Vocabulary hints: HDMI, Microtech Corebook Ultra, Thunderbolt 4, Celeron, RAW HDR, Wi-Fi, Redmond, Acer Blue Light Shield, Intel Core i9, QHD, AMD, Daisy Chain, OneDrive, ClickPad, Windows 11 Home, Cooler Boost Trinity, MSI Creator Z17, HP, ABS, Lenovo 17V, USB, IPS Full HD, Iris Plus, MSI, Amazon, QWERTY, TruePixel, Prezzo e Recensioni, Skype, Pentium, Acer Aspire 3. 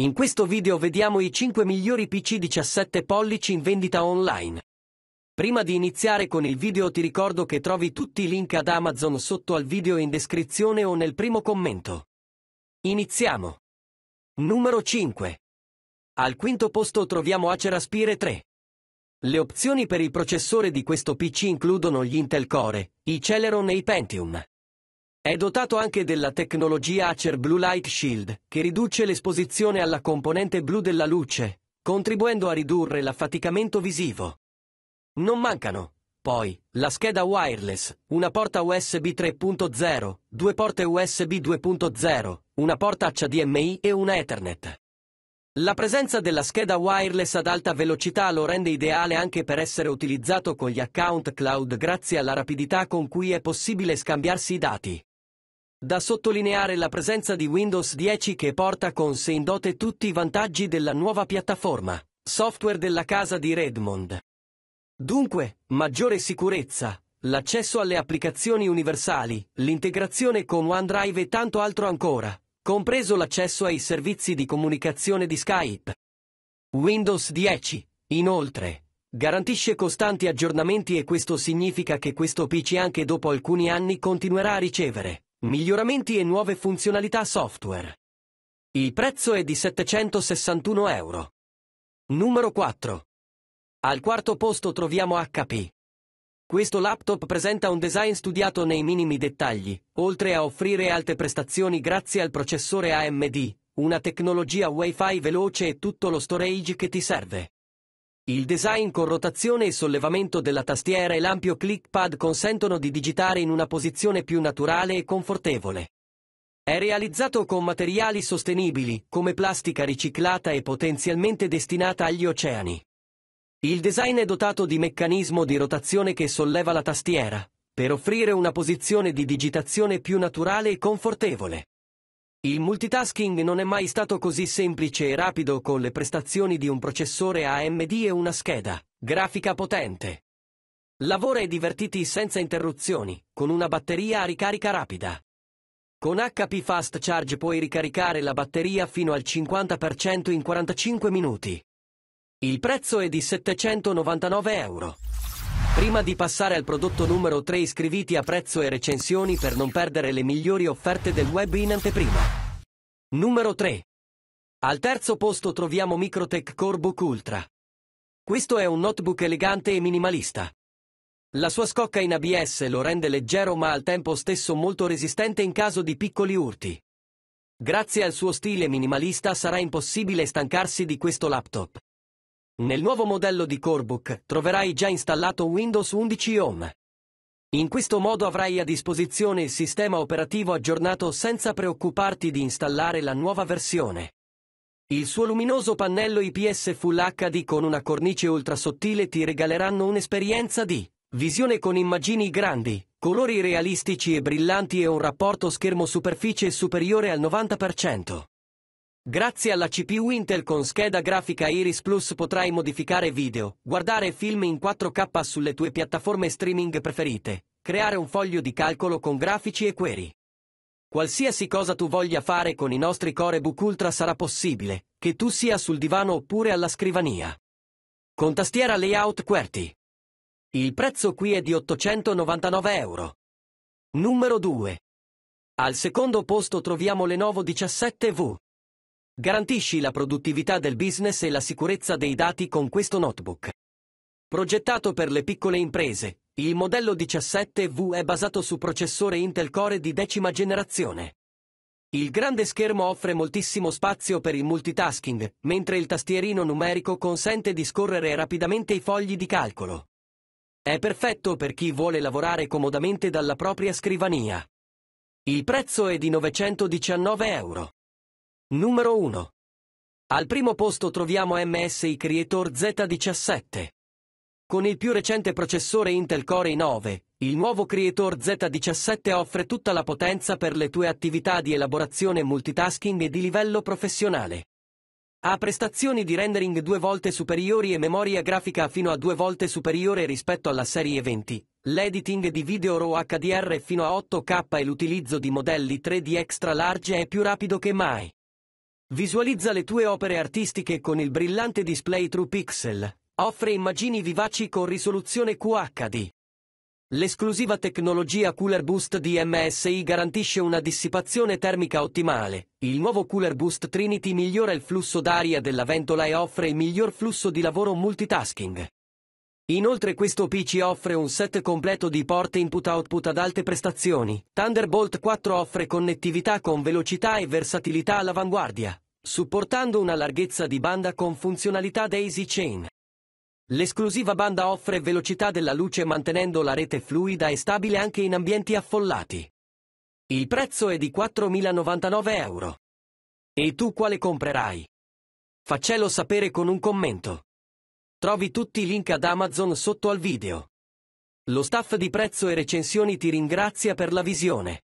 In questo video vediamo i 5 migliori PC 17 pollici in vendita online. Prima di iniziare con il video ti ricordo che trovi tutti i link ad Amazon sotto al video in descrizione o nel primo commento. Iniziamo! Numero 5. Al quinto posto troviamo Acer Aspire 3. Le opzioni per il processore di questo PC includono gli Intel Core, i Celeron e i Pentium. È dotato anche della tecnologia Acer Blue Light Shield, che riduce l'esposizione alla componente blu della luce, contribuendo a ridurre l'affaticamento visivo. Non mancano, poi, la scheda wireless, una porta USB 3.0, due porte USB 2.0, una porta HDMI e una Ethernet. La presenza della scheda wireless ad alta velocità lo rende ideale anche per essere utilizzato con gli account cloud grazie alla rapidità con cui è possibile scambiarsi i dati. Da sottolineare la presenza di Windows 10 che porta con sé in dote tutti i vantaggi della nuova piattaforma, software della casa di Redmond. Dunque, maggiore sicurezza, l'accesso alle applicazioni universali, l'integrazione con OneDrive e tanto altro ancora, compreso l'accesso ai servizi di comunicazione di Skype. Windows 10, inoltre, garantisce costanti aggiornamenti e questo significa che questo PC anche dopo alcuni anni continuerà a ricevere miglioramenti e nuove funzionalità software. Il prezzo è di €761. Numero 4. Al quarto posto troviamo HP. Questo laptop presenta un design studiato nei minimi dettagli, oltre a offrire alte prestazioni grazie al processore AMD, una tecnologia Wi-Fi veloce e tutto lo storage che ti serve. Il design con rotazione e sollevamento della tastiera e l'ampio ClickPad consentono di digitare in una posizione più naturale e confortevole. È realizzato con materiali sostenibili, come plastica riciclata e potenzialmente destinata agli oceani. Il design è dotato di meccanismo di rotazione che solleva la tastiera, per offrire una posizione di digitazione più naturale e confortevole. Il multitasking non è mai stato così semplice e rapido con le prestazioni di un processore AMD e una scheda grafica potente. Lavora e divertiti senza interruzioni, con una batteria a ricarica rapida. Con HP Fast Charge puoi ricaricare la batteria fino al 50% in 45 minuti. Il prezzo è di €799. Prima di passare al prodotto numero 3 iscriviti a Prezzo e Recensioni per non perdere le migliori offerte del web in anteprima. Numero 3. Al terzo posto troviamo Microtech Corebook Ultra. Questo è un notebook elegante e minimalista. La sua scocca in ABS lo rende leggero ma al tempo stesso molto resistente in caso di piccoli urti. Grazie al suo stile minimalista sarà impossibile stancarsi di questo laptop. Nel nuovo modello di Corebook troverai già installato Windows 11 Home. In questo modo avrai a disposizione il sistema operativo aggiornato senza preoccuparti di installare la nuova versione. Il suo luminoso pannello IPS Full HD con una cornice ultra sottile ti regaleranno un'esperienza di visione con immagini grandi, colori realistici e brillanti e un rapporto schermo-superficie superiore al 90%. Grazie alla CPU Intel con scheda grafica Iris Plus potrai modificare video, guardare film in 4K sulle tue piattaforme streaming preferite, creare un foglio di calcolo con grafici e query. Qualsiasi cosa tu voglia fare con i nostri Corebook Ultra sarà possibile, che tu sia sul divano oppure alla scrivania. Con tastiera layout QWERTY. Il prezzo qui è di €899. Numero 2. Al secondo posto troviamo Lenovo 17V. Garantisci la produttività del business e la sicurezza dei dati con questo notebook. Progettato per le piccole imprese, il modello 17V è basato su processore Intel Core di 10ª generazione. Il grande schermo offre moltissimo spazio per il multitasking, mentre il tastierino numerico consente di scorrere rapidamente i fogli di calcolo. È perfetto per chi vuole lavorare comodamente dalla propria scrivania. Il prezzo è di €919. Numero 1. Al primo posto troviamo MSI Creator Z17. Con il più recente processore Intel Core i9, il nuovo Creator Z17 offre tutta la potenza per le tue attività di elaborazione multitasking e di livello professionale. Ha prestazioni di rendering 2 volte superiori e memoria grafica fino a 2 volte superiore rispetto alla serie 20, l'editing di video RAW HDR fino a 8K e l'utilizzo di modelli 3D extra large è più rapido che mai. Visualizza le tue opere artistiche con il brillante display TruePixel. Offre immagini vivaci con risoluzione QHD. L'esclusiva tecnologia Cooler Boost di MSI garantisce una dissipazione termica ottimale. Il nuovo Cooler Boost Trinity migliora il flusso d'aria della ventola e offre il miglior flusso di lavoro multitasking. Inoltre questo PC offre un set completo di porte input-output ad alte prestazioni. Thunderbolt 4 offre connettività con velocità e versatilità all'avanguardia, supportando una larghezza di banda con funzionalità Daisy Chain. L'esclusiva banda offre velocità della luce mantenendo la rete fluida e stabile anche in ambienti affollati. Il prezzo è di €4.099. E tu quale comprerai? Faccelo sapere con un commento. Trovi tutti i link ad Amazon sotto al video. Lo staff di Prezzo e Recensioni ti ringrazia per la visione.